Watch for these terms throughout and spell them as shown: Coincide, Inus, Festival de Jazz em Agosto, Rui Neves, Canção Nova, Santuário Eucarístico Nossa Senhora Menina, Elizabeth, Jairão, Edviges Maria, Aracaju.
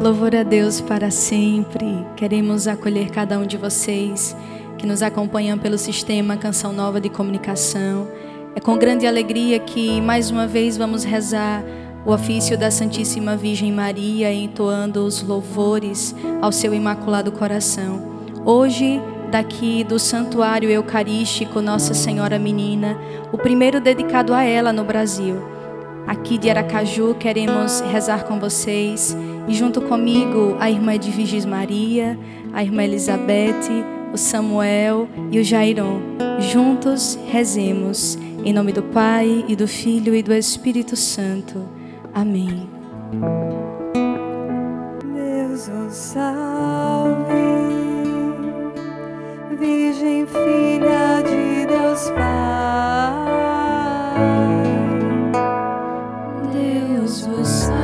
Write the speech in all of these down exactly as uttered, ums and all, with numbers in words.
Louvor a Deus para sempre. Queremos acolher cada um de vocês que nos acompanham pelo sistema Canção Nova de Comunicação. É com grande alegria que mais uma vez vamos rezar o ofício da Santíssima Virgem Maria, entoando os louvores ao seu Imaculado Coração. Hoje, daqui do Santuário Eucarístico Nossa Senhora Menina, o primeiro dedicado a ela no Brasil. Aqui de Aracaju queremos rezar com vocês e junto comigo a irmã Edviges Maria, a irmã Elizabeth, o Samuel e o Jairão. Juntos rezemos em nome do Pai e do Filho e do Espírito Santo. Amém. Deus o salve, Virgem filha de Deus Pai. Deus vos salve,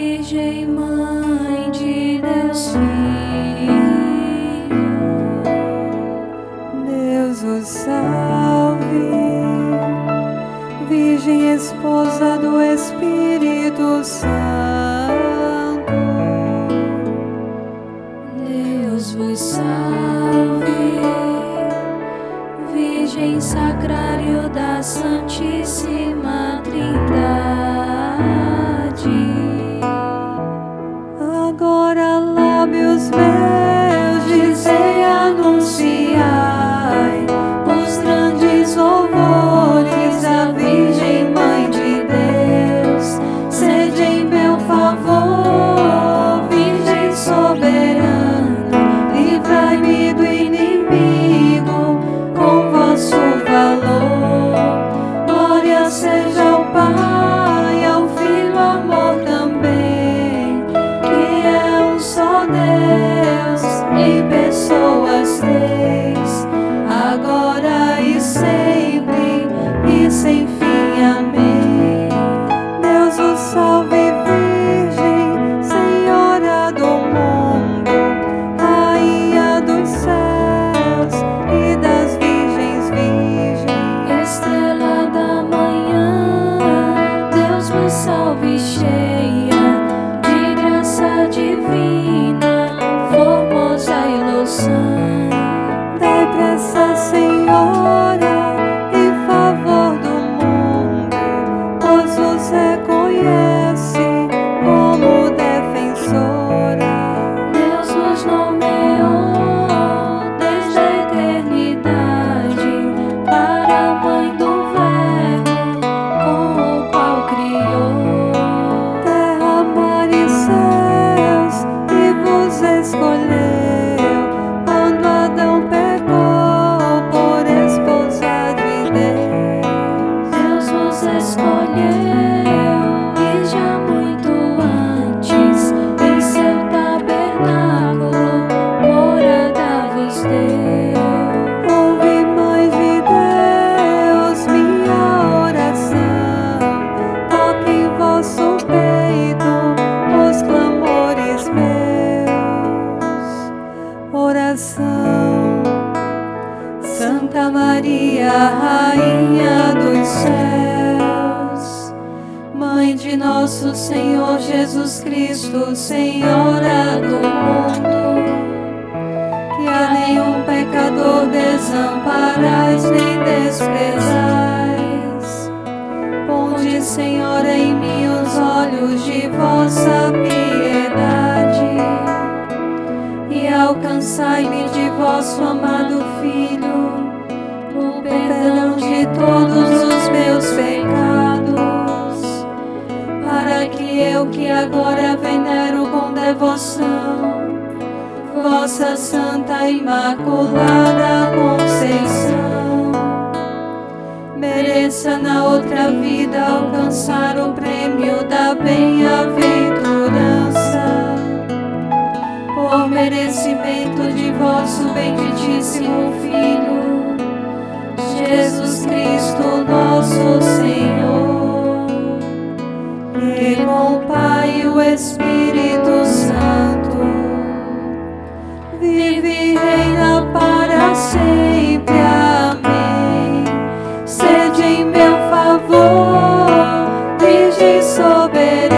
Virgem Mãe de Deus Filho. Deus vos salve, Virgem Esposa do Espírito Santo. Deus vos salve, Virgem Sacrário da Santíssima Trindade. Agora lábios meus dizei, anunciai os grandes louvores da Virgem Mãe de Deus. Sede em meu favor, Virgem soberana, livrai-me do inimigo com vosso valor. Glória seja ao Pai, ao Filho, amor também, que é um só Deus em pessoas três, agora e sempre e sem fim. Amém. Deus o salve, Virgem, Senhora do mundo, Rainha dos céus e da Estrela da manhã, Deus vos salve, cheia de graça divina, formosa ilusão. Dai graça, Senhora, em favor do mundo, pois vos reconhece como defensora. Deus vos nomeou desde a eternidade para a mãe do Verbo, com o qual criou terra, mar e céus, e vos escolheu quando Adão pecou por esposa de Deus. Deus vos escolheu e já muito antes, em seu tabernáculo, morada vos deu. Ouve, Mãe de Deus, minha oração, toque em vosso peito os clamores meus. Oração. Santa Maria, Rainha dos céus, Mãe de nosso Senhor Jesus Cristo, Senhora do mundo, que a nenhum pecador desamparais nem desprezais. Ponde, Senhora, em mim os olhos de vossa piedade e alcançai-me de vosso amado Filho o perdão de todos os meus pecados, para que eu, que agora venero com devoção vossa Santa Imaculada Conceição, mereça na outra vida alcançar o prêmio da bem-aventurança, por merecimento de vosso benditíssimo Filho, Jesus Cristo nosso Senhor, que com o Pai e o Espírito Santo vive e reina para sempre. Amém. Sede em meu favor, Virgem soberana,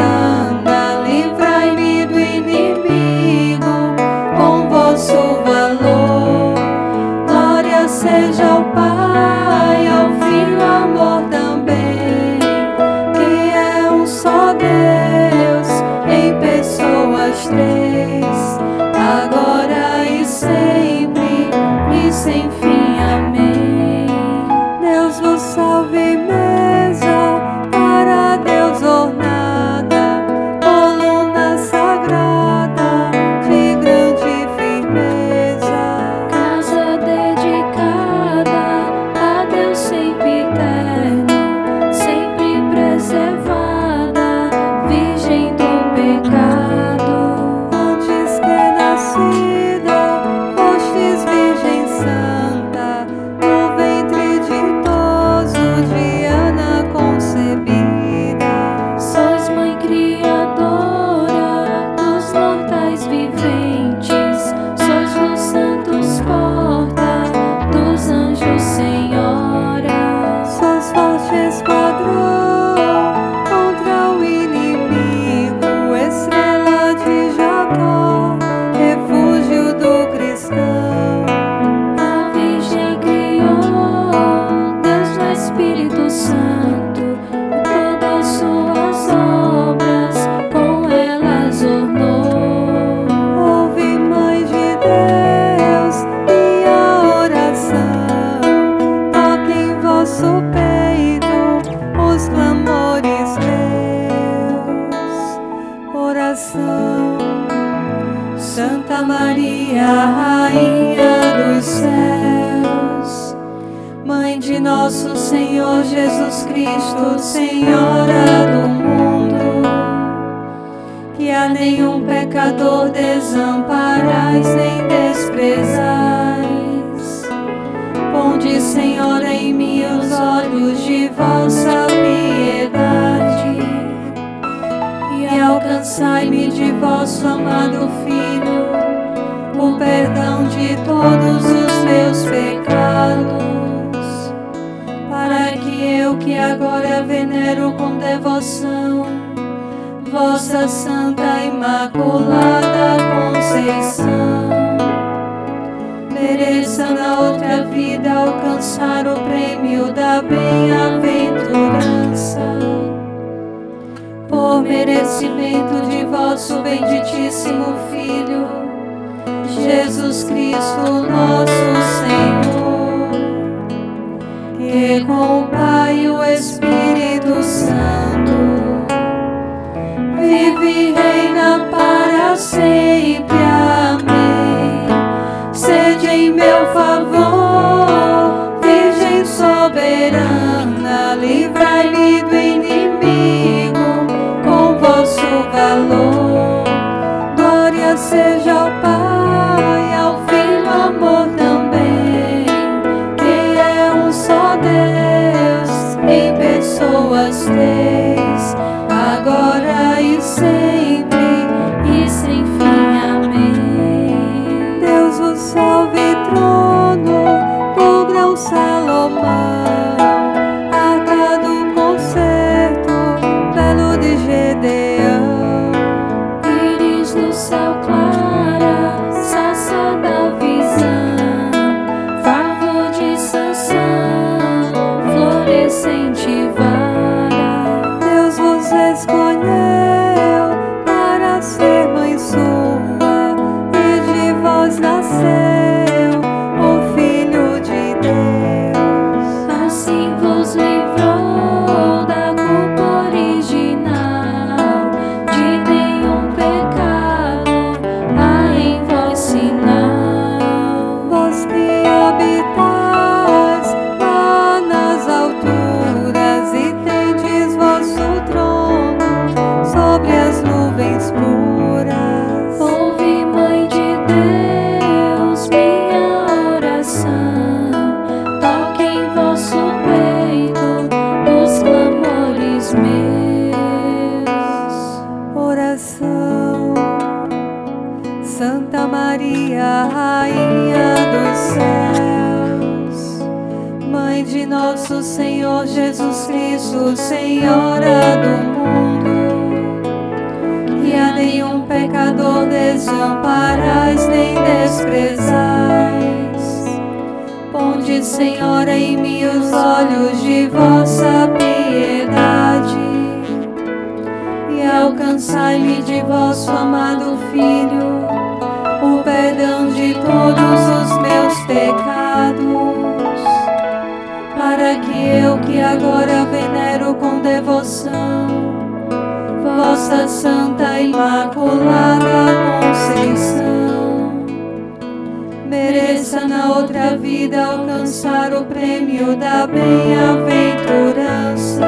mereça na outra vida alcançar o prêmio da bem-aventurança.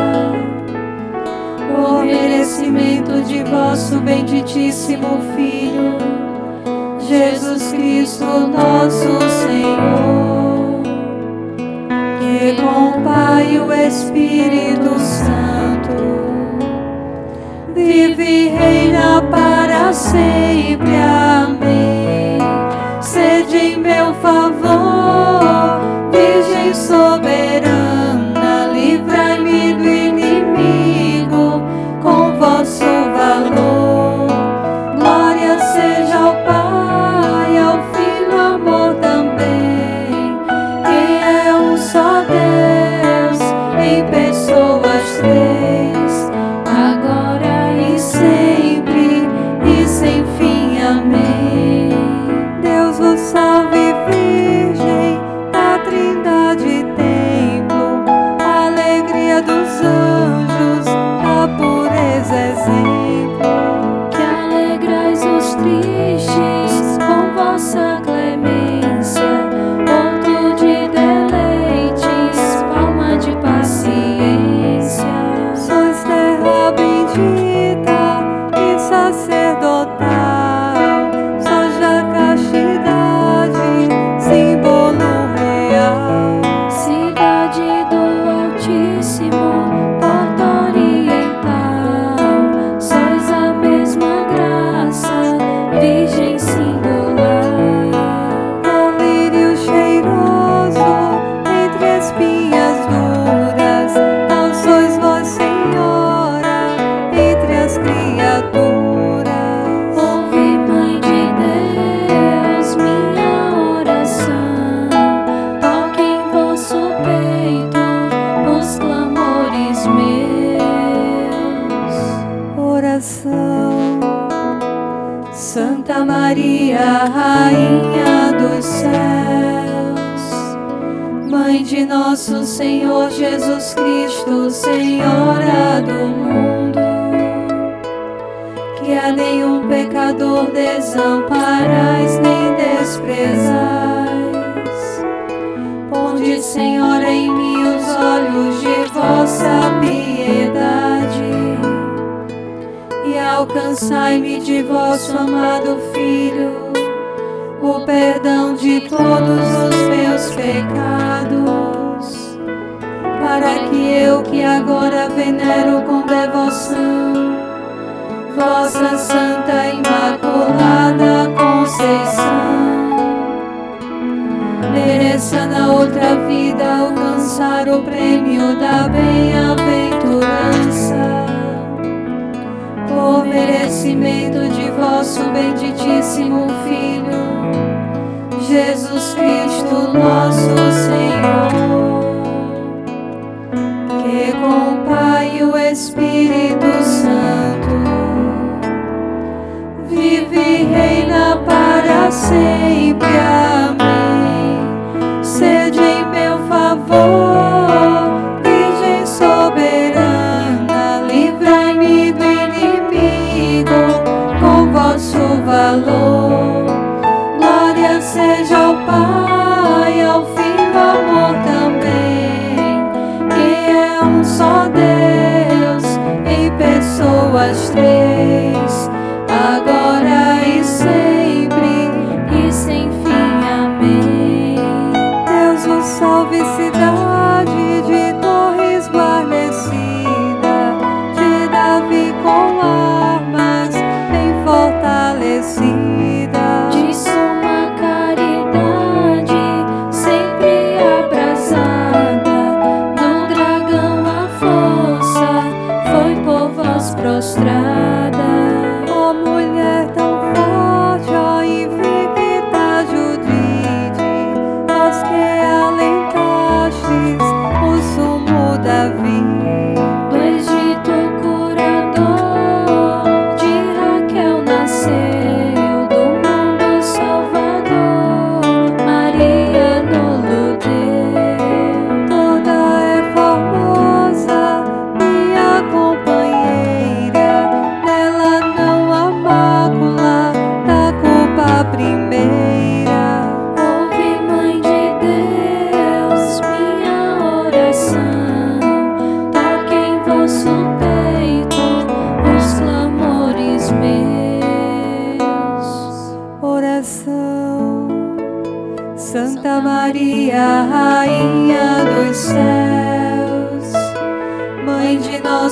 O merecimento de vosso benditíssimo Filho, Jesus Cristo nosso Senhor, que com o Pai e o Espírito Santo vive e reina para sempre. Amém. Sede em meu favor, Virgem soberana, livrai-me do inimigo com vosso valor. Glória seja ao Pai, ao Filho, ao amor também, que é um só Deus em pessoas três, agora e sempre e sem fim. Amém. Deus vos salve, Virgem, da Trindade templo, a alegria dos anjos, a pureza exemplo, que alegrais os tristes com vossa clemência, ponto de deleites, palma de paciência. Sois terra bendita e sacerdotal, Rainha dos céus, Mãe de nosso Senhor Jesus Cristo, Senhora do mundo, que a nenhum pecador desamparais nem desprezais. Ponde, Senhora, em mim os olhos de vossa piedade e alcançai-me de vosso amado Filho o perdão de todos os meus pecados, para que eu, que agora venero com devoção vossa Santa Imaculada Conceição, mereça na outra vida alcançar o prêmio da bem-aventurança. Por merecimento de vosso benditíssimo Filho, Jesus Cristo nosso Senhor, que com o Pai e o Espírito Santo vive e reina para sempre. Amém. Sede em meu favor, Virgem soberana, livrai-me do inimigo com vosso valor. Seja ao Pai, ao Filho, ao amor também, que é um só Deus em pessoas três, agora e sempre e sem fim. Amém. Deus vos salve, cidade de torre esguarnecida, de Davi com armas bem fortalecida, prostrada.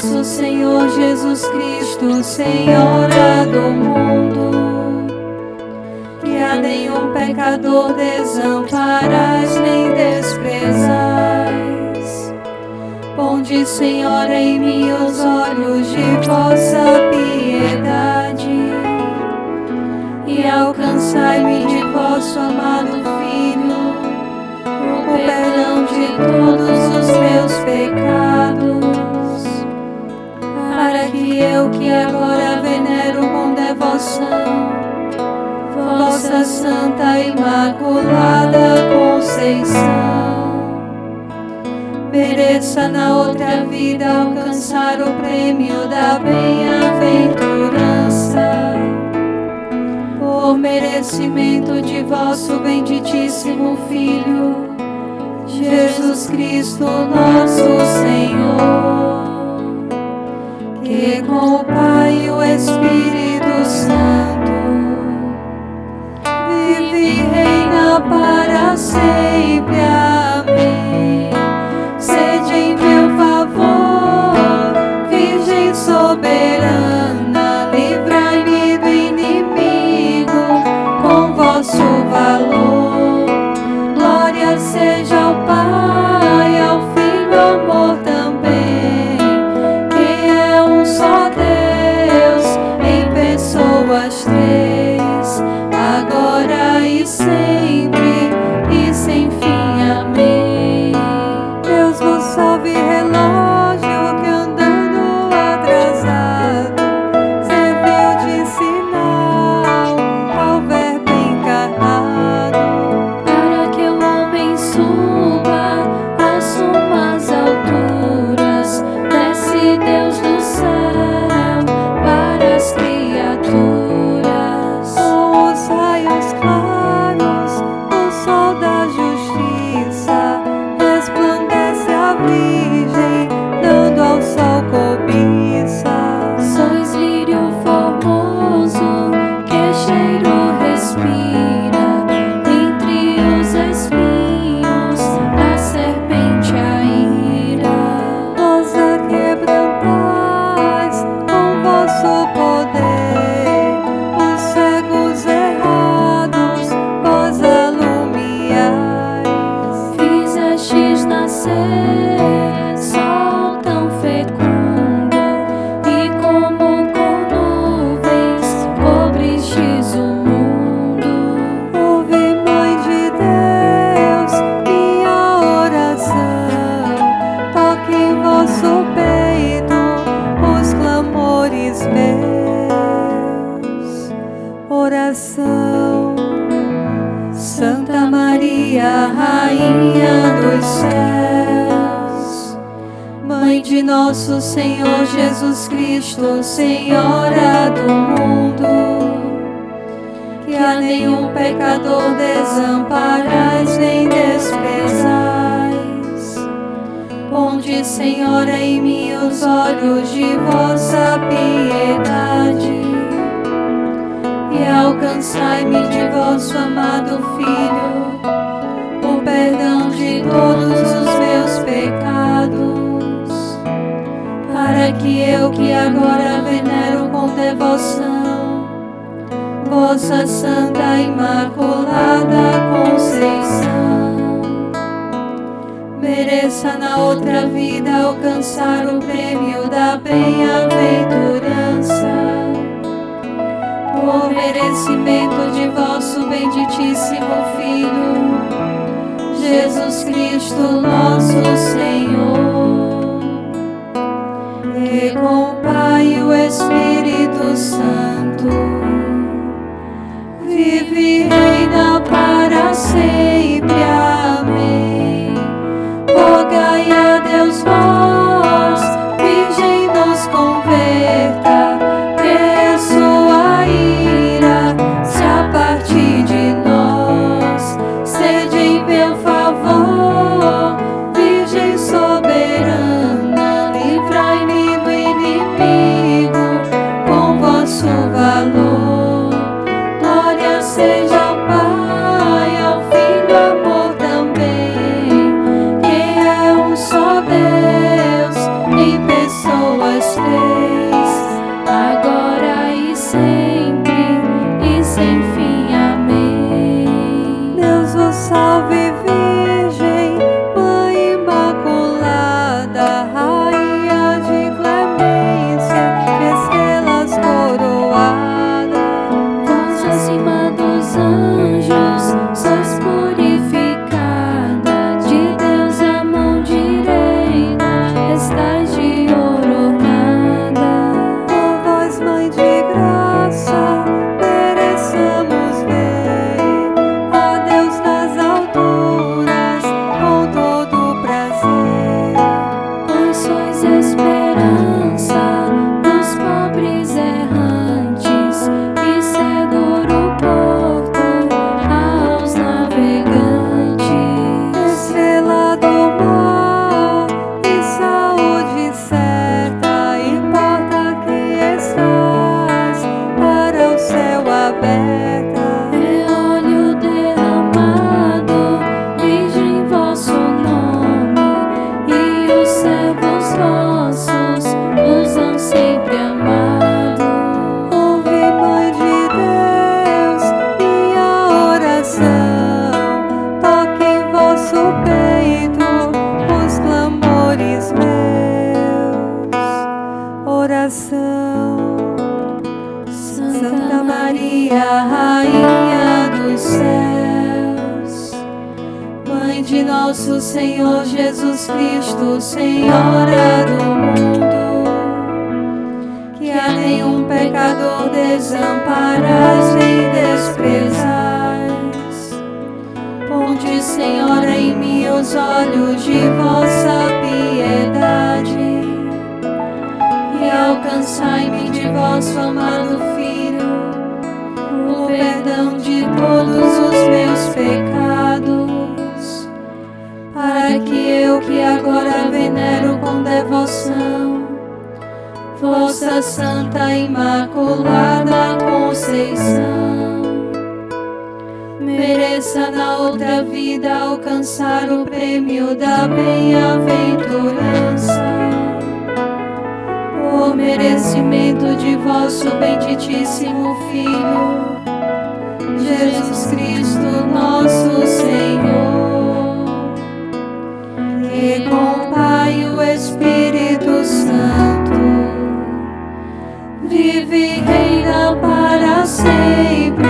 nosso Senhor Jesus Cristo, Senhora do mundo, que a nenhum pecador desamparás nem desprezais. Ponde, Senhora, em mim os olhos de vossa piedade e alcançai-me de vosso amado Filho o perdão de todos os meus pecados, para que eu, que agora venero com devoção vossa Santa Imaculada Conceição, mereça na outra vida alcançar o prêmio da bem-aventurança, por merecimento de vosso benditíssimo Filho, Jesus Cristo nosso Senhor, que com o Pai e o Espírito Santo vive e reina para sempre. Amém. Sede em meu favor, Virgem soberana, livrai-me do inimigo com vosso valor. Glória seja ao Pai, ao Filho, ao amor também, que é um só Deus em pessoas três, agora e sempre e sem fim. Amém. Deus vos salve, relógio que andando atrasado serviu de sinal ao Verbo encarnado, para que o homem suba assuma as alturas, desce Deus do céu para as criaturas. Com os raios claros o sol da justiça resplandece a Virgem, dando ao sol cobiça. Sois lírio formoso que cheiro respira, entre os espinhos a serpente a ira. Vós a quebrantais com vosso poder, os cegos errados vós alumiais. Fizestes nascer sol tão fecundo e como com nuvens cobristes o mundo. Ouve, Mãe de Deus, minha oração, toque em vosso peito os clamores meus. Oração. Santa Maria, Rainha dos céus, Mãe de nosso Senhor Jesus Cristo, Senhora do mundo, que a nenhum pecador desamparais nem desprezais. Ponde, Senhora, em mim os olhos de vossa piedade e alcançai-me de vosso amado Filho o perdão de todos os meus pecados, para que eu, que agora venero com devoção vossa Santa Imaculada Conceição, mereça na outra vida alcançar o prêmio da bem-aventurança, por merecimento de vosso benditíssimo Filho, Jesus Cristo nosso Senhor, que com o Pai e o Espírito Santo vive e reina para sempre. Amém. Rogai a Deus vós, Virgem nos converta, que sua ira se aparte de nós. Sede em meu favor, Virgem servos vossos os hão sempre amado. Ouvi, Mãe de Deus, minha oração, toque em vosso peito os clamores meus. Oração. Santa Maria, Rainha dos céus, Mãe de nosso Senhor Jesus Cristo, Senhora do mundo, que a nenhum pecador desamparais nem desprezais. Ponde, Senhora, em mim os olhos de vossa piedade e alcançai-me de vosso amado Filho o perdão de todos os meus pecados, para que eu, que agora venero com devoção vossa Santa Imaculada Conceição, mereça na outra vida alcançar o prêmio da bem-aventurança, por merecimento de vosso benditíssimo Filho, Jesus Cristo nosso Senhor, que com o Pai e o Espírito Santo vive e reina para sempre.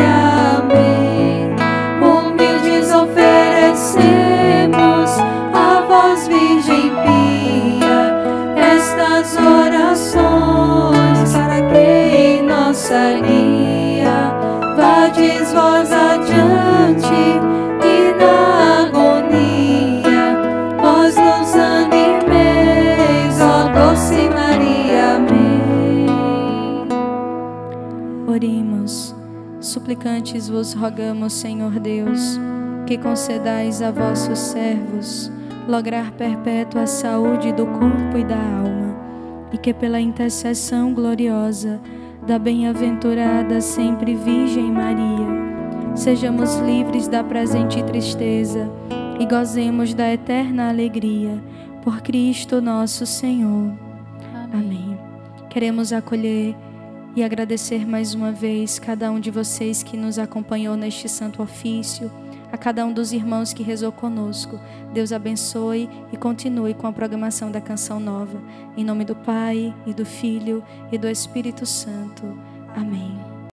Amém. Humildes oferecemos a vós, Virgem Pia, estas orações, para que em nossa guia vades vós adiante e na agonia vós nos animeis, ó doce Maria. Amém. Oremos. Suplicantes vos rogamos, Senhor Deus, que concedais a vossos servos lograr perpétua saúde do corpo e da alma, e que pela intercessão gloriosa da bem-aventurada sempre Virgem Maria, sejamos livres da presente tristeza e gozemos da eterna alegria, por Cristo nosso Senhor. Amém. Amém. Queremos acolher e agradecer mais uma vez cada um de vocês que nos acompanhou neste santo ofício, a cada um dos irmãos que rezou conosco. Deus abençoe e continue com a programação da Canção Nova. Em nome do Pai, e do Filho, e do Espírito Santo. Amém.